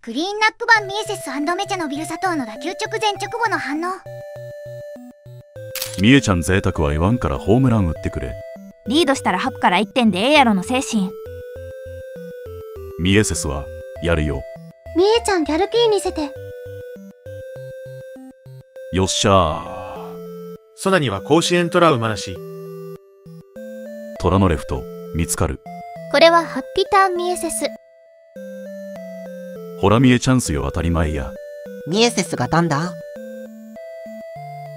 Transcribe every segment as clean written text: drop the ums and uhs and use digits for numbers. クリーンナップ版ミエセス&メチャのビル砂糖の打球直前直後の反応。ミエちゃん贅沢は言わんからホームラン打ってくれ。リードしたらハプから1点でええやろの精神。ミエセスはやるよ。ミエちゃんギャルピー見せて。よっしゃー。ソナには甲子園トラウマなし。トラのレフト見つかる。これはハッピターンミエセス。ほら見えチャンスよ、当たり前や。ミエセスがたんだ。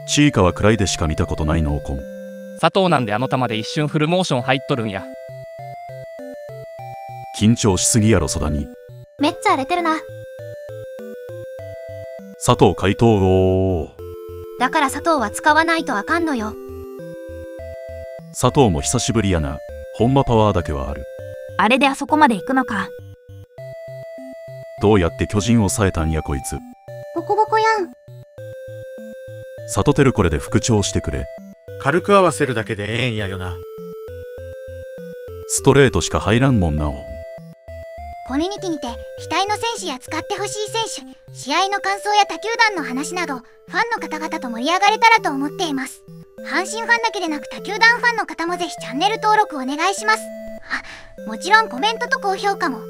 チーカは暗いでしか見たことない濃紺。佐藤なんであの球で一瞬フルモーション入っとるんや。緊張しすぎやろ、そだに。めっちゃ荒れてるな。佐藤回答を。だから佐藤は使わないとあかんのよ。佐藤も久しぶりやな。ほんまパワーだけはある。あれであそこまで行くのか。どうやって巨人を抑えたんやこいつ。ボコボコやん。サトテルこれで復調してくれ。軽く合わせるだけでええんやよな。ストレートしか入らんもんな。おコミュニティにて額の選手や使ってほしい選手、試合の感想や他球団の話などファンの方々と盛り上がれたらと思っています。阪神ファンだけでなく他球団ファンの方もぜひチャンネル登録お願いします。あ、もちろんコメントと高評価も。